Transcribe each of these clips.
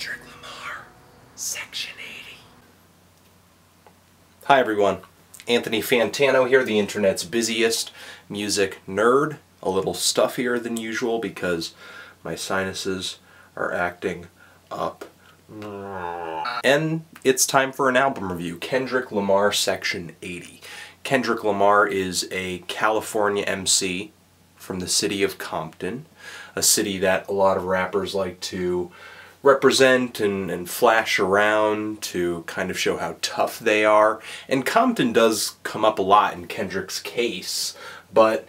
Kendrick Lamar, Section 80. Hi everyone, Anthony Fantano here, the internet's busiest music nerd. A little stuffier than usual because my sinuses are acting up. And it's time for an album review, Kendrick Lamar, Section 80. Kendrick Lamar is a California MC from the city of Compton, a city that a lot of rappers like to represent and flash around to kind of show how tough they are. And Compton does come up a lot in Kendrick's case, but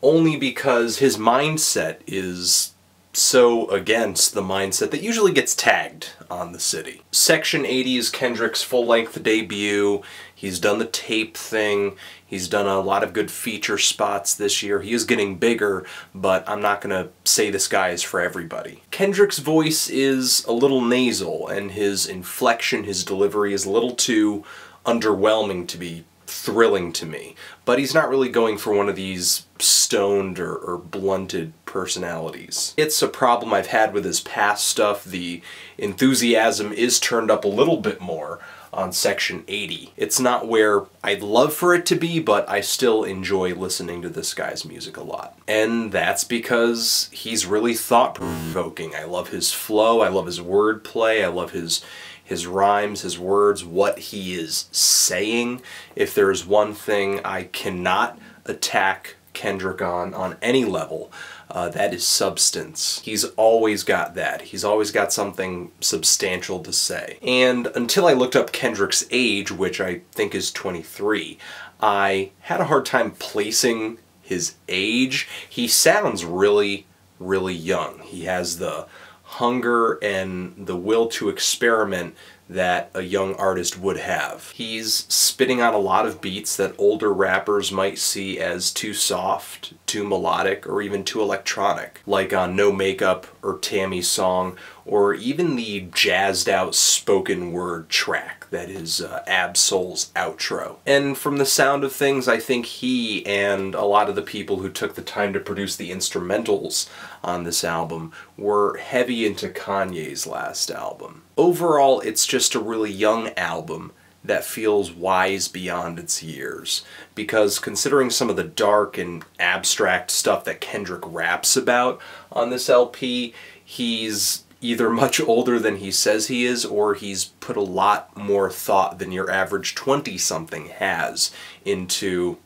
only because his mindset is so against the mindset that usually gets tagged on the city. Section 80 is Kendrick's full-length debut. He's done the tape thing. He's done a lot of good feature spots this year. He is getting bigger, but I'm not gonna say this guy is for everybody. Kendrick's voice is a little nasal, and his inflection, his delivery is a little too underwhelming to be thrilling to me, but he's not really going for one of these stoned or blunted personalities. It's a problem I've had with his past stuff. The enthusiasm is turned up a little bit more on Section 80. It's not where I'd love for it to be, but I still enjoy listening to this guy's music a lot. And that's because he's really thought-provoking. I love his flow, I love his wordplay, I love his rhymes, his words, what he is saying. If there is one thing I cannot attack Kendrick on any level, that is substance. He's always got that. He's always got something substantial to say. And until I looked up Kendrick's age, which I think is 23, I had a hard time placing his age. He sounds really, really young. He has the hunger and the will to experiment that a young artist would have. He's spitting on a lot of beats that older rappers might see as too soft, too melodic, or even too electronic, like on No Makeup or Tammy's Song, or even the jazzed out spoken word track that is Ab Soul's Outro. And from the sound of things, I think he and a lot of the people who took the time to produce the instrumentals on this album were heavy into Kanye's last album. Overall, it's just a really young album that feels wise beyond its years, because considering some of the dark and abstract stuff that Kendrick raps about on this LP, he's either much older than he says he is, or he's put a lot more thought than your average 20-something has into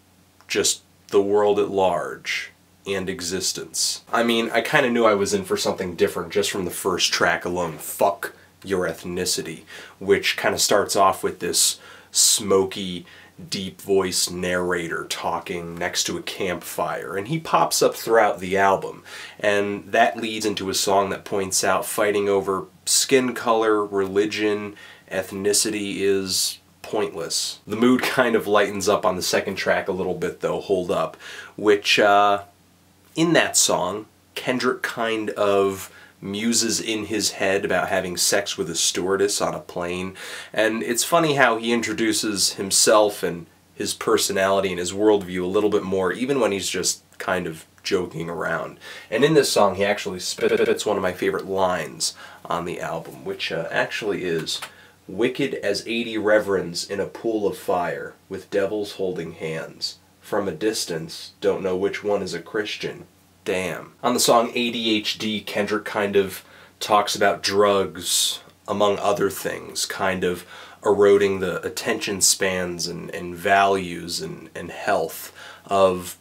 just the world at large and existence. I mean, I kind of knew I was in for something different just from the first track alone, Fuck Your Ethnicity, which kind of starts off with this smoky, deep voice narrator talking next to a campfire, and he pops up throughout the album, and that leads into a song that points out fighting over skin color, religion, ethnicity is pointless. The mood kind of lightens up on the second track a little bit though, Hold Up, which in that song Kendrick kind of muses in his head about having sex with a stewardess on a plane. And it's funny how he introduces himself and his personality and his worldview a little bit more, even when he's just kind of joking around. And in this song, he actually spits one of my favorite lines on the album, which actually is, "Wicked as 80 reverends in a pool of fire, with devils holding hands. From a distance, don't know which one is a Christian. Damn." On the song ADHD, Kendrick kind of talks about drugs, among other things, kind of eroding the attention spans and values and health of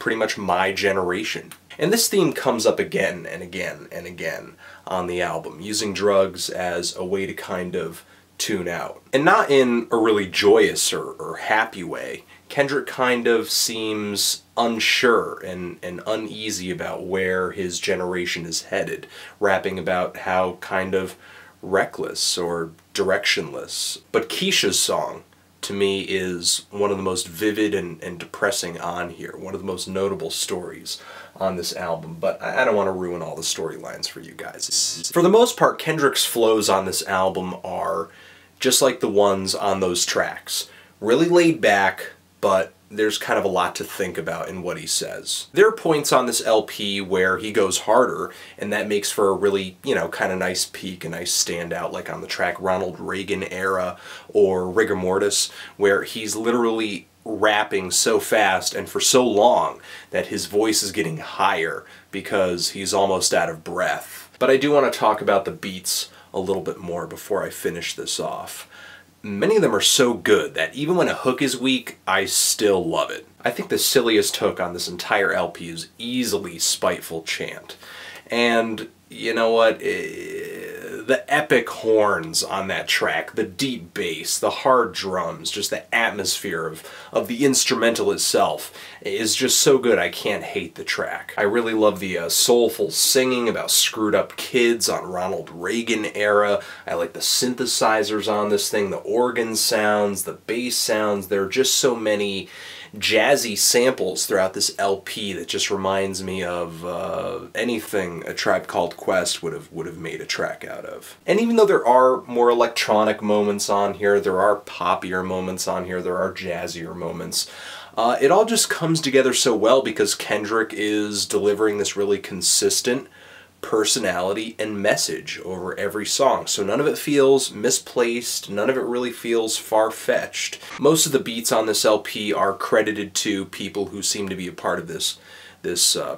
pretty much my generation. And this theme comes up again and again and again on the album, using drugs as a way to kind of tune out. And not in a really joyous or happy way. Kendrick kind of seems unsure and uneasy about where his generation is headed, rapping about how kind of reckless or directionless. But Keisha's Song, to me, is one of the most vivid and depressing on here, one of the most notable stories on this album, but I don't want to ruin all the storylines for you guys. For the most part, Kendrick's flows on this album are just like the ones on those tracks. Really laid back, but there's kind of a lot to think about in what he says. There are points on this LP where he goes harder, and that makes for a really, you know, kind of nice peak, a nice standout, like on the track Ronald Reagan Era or Rigamortis, where he's literally rapping so fast and for so long that his voice is getting higher because he's almost out of breath. But I do want to talk about the beats a little bit more before I finish this off. Many of them are so good that even when a hook is weak, I still love it. I think the silliest hook on this entire LP is easily Spiteful Chant. And you know what? The epic horns on that track, the deep bass, the hard drums, just the atmosphere of the instrumental itself is just so good I can't hate the track. I really love the soulful singing about screwed up kids on Ronald Reagan Era. I like the synthesizers on this thing, the organ sounds, the bass sounds. There are just so many jazzy samples throughout this LP that just reminds me of anything A Tribe Called Quest would have made a track out of. And even though there are more electronic moments on here, there are poppier moments on here, there are jazzier moments, it all just comes together so well because Kendrick is delivering this really consistent personality and message over every song. So none of it feels misplaced, none of it really feels far-fetched. Most of the beats on this LP are credited to people who seem to be a part of this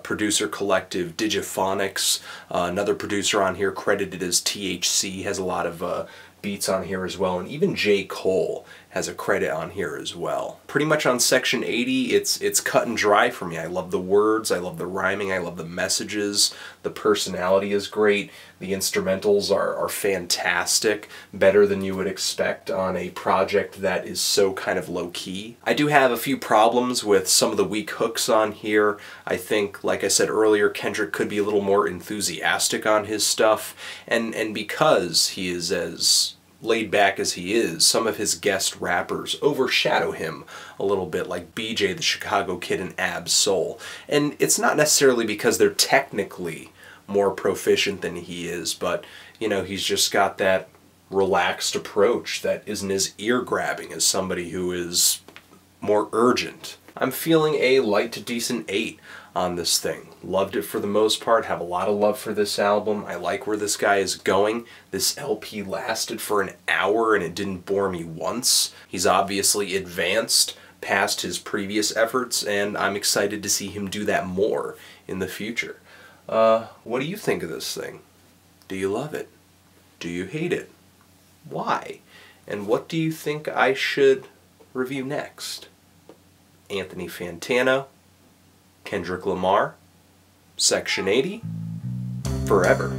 producer collective, Digifonics. Another producer on here credited as THC has a lot of beats on here as well, and even J. Cole has a credit on here as well. Pretty much on Section 80, it's cut and dry for me. I love the words, I love the rhyming, I love the messages, the personality is great, the instrumentals are fantastic, better than you would expect on a project that is so kind of low-key. I do have a few problems with some of the weak hooks on here. I think, like I said earlier, Kendrick could be a little more enthusiastic on his stuff, and because he is as laid back as he is, some of his guest rappers overshadow him a little bit, like BJ the Chicago Kid and Ab-Soul. And it's not necessarily because they're technically more proficient than he is, but, you know, he's just got that relaxed approach that isn't as ear-grabbing as somebody who is more urgent. I'm feeling a light to decent 8 on this thing. Loved it for the most part, have a lot of love for this album. I like where this guy is going. This LP lasted for an hour and it didn't bore me once. He's obviously advanced past his previous efforts and I'm excited to see him do that more in the future. What do you think of this thing? Do you love it? Do you hate it? Why? And what do you think I should review next? Anthony Fantano, Kendrick Lamar, Section 80, forever.